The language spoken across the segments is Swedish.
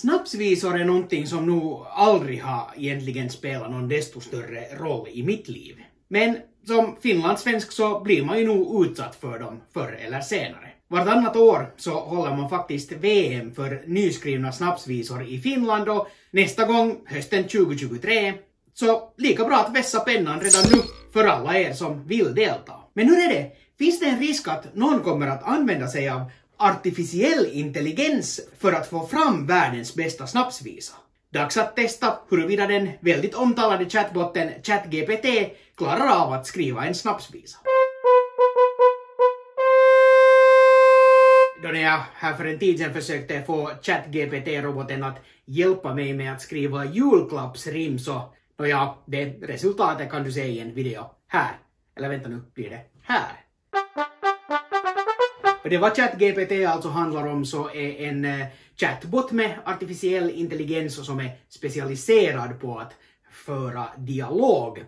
Snapsvisor är någonting som nog aldrig har egentligen spelat någon desto större roll i mitt liv. Men som finlandssvensk så blir man ju nog utsatt för dem förr eller senare. Vartannat år så håller man faktiskt VM för nyskrivna snapsvisor i Finland och nästa gång, hösten 2023, så lika bra att vässa pennan redan nu för alla er som vill delta. Men hur är det? Finns det en risk att någon kommer att använda sig av artificiell intelligens för att få fram världens bästa snapsvisa? Dags att testa huruvida den väldigt omtalade chatbotten ChatGPT klarar av att skriva en snapsvisa. Då när jag här för en tid sedan försökte få ChatGPT-roboten att hjälpa mig med att skriva julklappsrim så, ja, det resultatet kan du se i en video här. Eller vänta nu, blir det här. Och det vad ChatGPT alltså handlar om så är en chatbot med artificiell intelligens som är specialiserad på att föra dialog.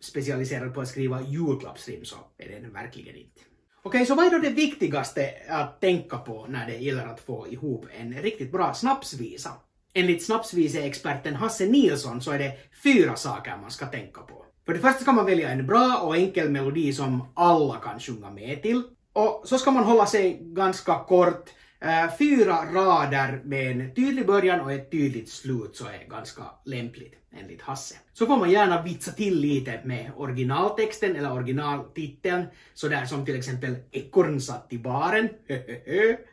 Specialiserad på att skriva julklappsrim så är den verkligen inte. Okej, så vad är då det viktigaste att tänka på när det gäller att få ihop en riktigt bra snapsvisa? Enligt snapsviseexperten Hasse Nilsson så är det 4 saker man ska tänka på. För det första ska man välja en bra och enkel melodi som alla kan sjunga med till. Och så ska man hålla sig ganska kort. 4 rader med en tydlig början och ett tydligt slut så är ganska lämpligt enligt Hasse. Så får man gärna vitsa till lite med originaltexten eller originaltiteln. Så där som till exempel ekorn satt i baren.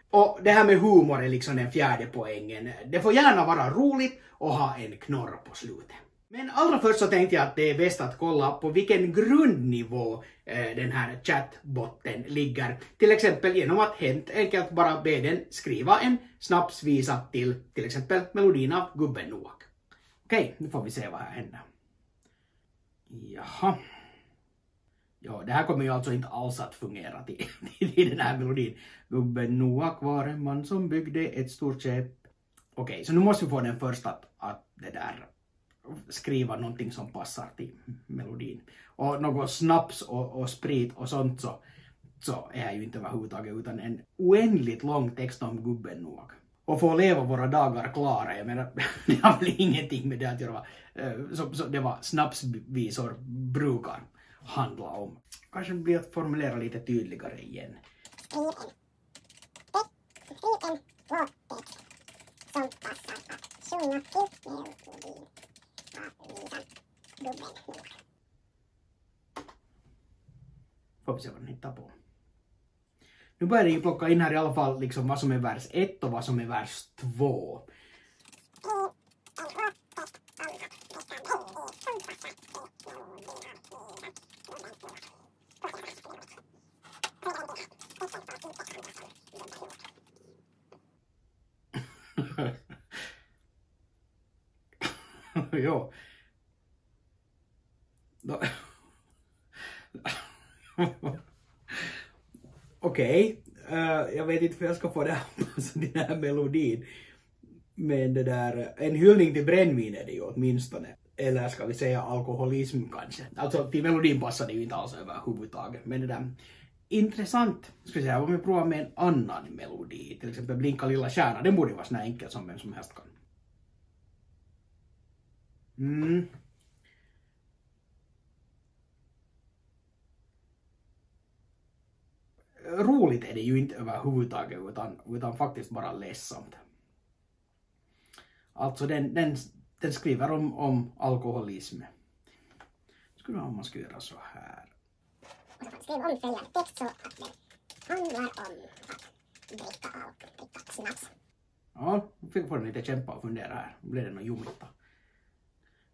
Och det här med humor är liksom den 4:e poängen. Det får gärna vara roligt och ha en knorr på slutet. Men allra först så tänkte jag att det är bäst att kolla på vilken grundnivå den här chatbotten ligger. Till exempel genom att helt enkelt bara be den skriva en snapsvisa till exempel melodin av Gubben Noak. Okej, nu får vi se vad här händer. Jaha. Ja, det här kommer ju alltså inte alls att fungera till den här melodin. Gubben Noak var en man som byggde ett stort skepp. Okej, så nu måste vi få den först att det där skriva någonting som passar till melodin. Och något snaps och sprit och sånt så är jag ju inte överhuvudtaget utan en oändligt lång text om Gubben Noak. Och få leva våra dagar klara, jag menar, det har väl ingenting med det att göra. Så det var snapsvisor brukar handla om. Kanske blir att formulera lite tydligare igen. Får vi se vad den hittar på. Nu börjar jag plocka in här i alla fall liksom vad som är vers 1 och vad som är vers 2. Jo. Okej, jag vet inte hur jag ska få det här, alltså den här melodin. Men det där, en hyllning till brännvin är det ju åtminstone. Eller ska vi säga alkoholism kanske. Alltså till melodin passar det ju inte alls överhuvudtaget. Men det där, intressant. Ska vi säga, om vi provar med en annan melodi. Till exempel Blinka lilla stjärna, den borde vara så enkel som vem som helst kan. Roligt är det ju inte överhuvudtaget utan faktiskt bara ledsamt. Alltså den skriver om alkoholism. Skulle man, om man skulle göra så här. Skriv om följande text så att det handlar om att dricka alkohol, dricka snaps. Ja, nu får den lite kämpa och fundera här. Blir det någon jumlita?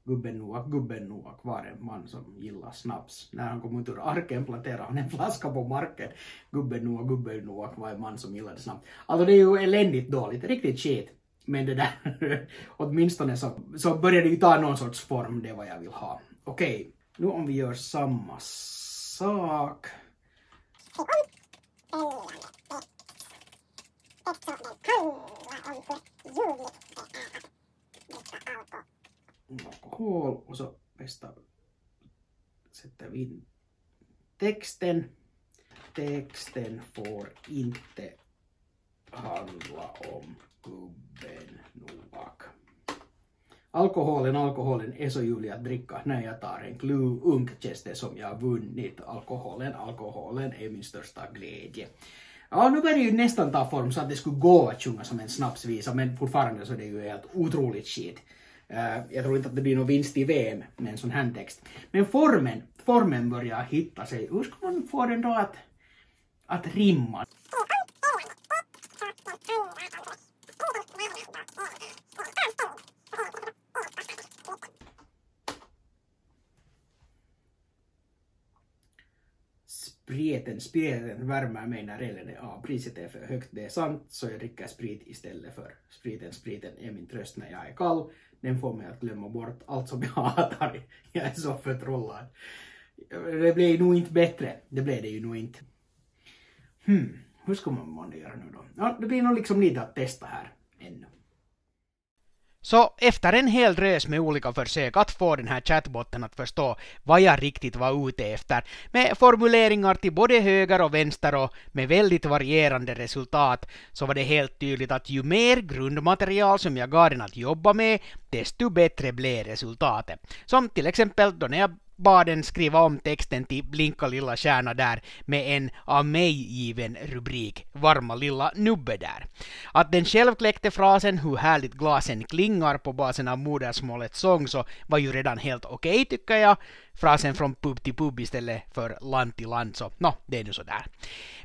Gubben Noak var en man som gillar snaps. När han kom ut ur arken planterade han en flaska på marken. Gubben Noak var en man som gillade snaps. Alltså det är ju eländigt dåligt, riktigt shit. Men det där, åtminstone så börjar det ju ta någon sorts form, det är vad jag vill ha. Okej, nu om vi gör samma sak. Alkohol och så bästa sätter vi in texten. Texten får inte handla om Gubben Noak. Alkoholen är så ljuvlig att dricka när jag tar en kluunk som jag vunnit. Alkoholen är min största glädje. Ja, nu börjar det ju nästan ta form så att det skulle gå att sjunga som en snapsvisa, men fortfarande så är det ju helt otroligt skit. Jag tror inte att det blir någon vinst i VM med en sån här text. Men formen börjar hitta sig. Hur ska man få den då att rimma? Spriten värmer mig när elen är av. Priset är för högt, det är sant, så jag dricker sprit istället för spriten. Spriten är min tröst när jag är kall. Den får mig att glömma bort allt som jag hatar. Jag är så förtrollad. Det blir nog inte bättre. Det blev det ju nog inte. Hur ska man göra nu då? Ja, det blir nog liksom lite att testa här ännu. Så efter en hel rös med olika försök att få den här chatbotten att förstå vad jag riktigt var ute efter, med formuleringar till både höger och vänster och med väldigt varierande resultat, så var det helt tydligt att ju mer grundmaterial som jag gav den att jobba med, desto bättre blev resultatet. Som till exempel då när jag bad den skriva om texten till Blinka lilla stjärna där med en av mig given rubrik, varma lilla nubbe där. Att den själv kläckte frasen hur härligt glasen klingar på basen av modersmålets sång så var ju redan helt okej, tycker jag. Frasen från pub till pub istället för land till land, så det är nu sådär.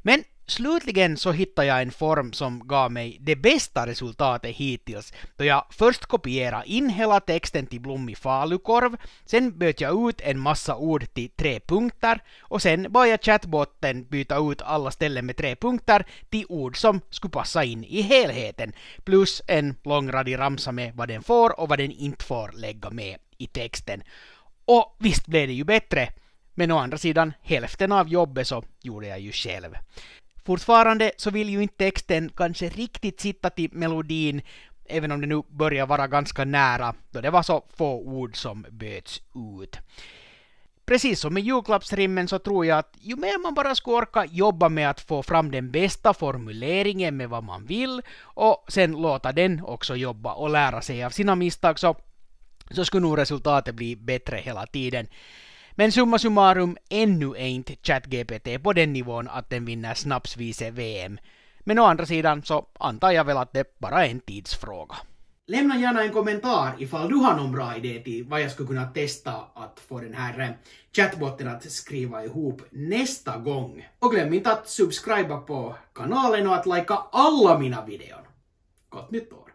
Men slutligen så hittade jag en form som gav mig det bästa resultatet hittills, då jag först kopierade in hela texten till blommig falukorv, sen bytte jag ut en massa ord till 3 punkter och sen bad jag chatbotten byta ut alla ställen med 3 punkter till ord som skulle passa in i helheten, plus en långradig ramsa med vad den får och vad den inte får lägga med i texten. Och visst blev det ju bättre, men å andra sidan hälften av jobbet så gjorde jag ju själv. Fortfarande så vill ju inte texten kanske riktigt sitta till melodin, även om det nu börjar vara ganska nära, då det var så få ord som böts ut. Precis som med julklappsrimmen så tror jag att ju mer man bara ska orka jobba med att få fram den bästa formuleringen med vad man vill, och sen låta den också jobba och lära sig av sina misstag, så skulle nog resultatet bli bättre hela tiden. Men summa summarum, ännu är inte ChatGPT på den nivån att den vinner snapsvise VM. Men å andra sidan så antar jag väl att det bara är en tidsfråga. Lämna gärna en kommentar ifall du har någon bra idé till vad jag skulle kunna testa att få den här chatbotten att skriva ihop nästa gång. Och glöm inte att subscriba på kanalen och att likea alla mina videor. Gott nytt år!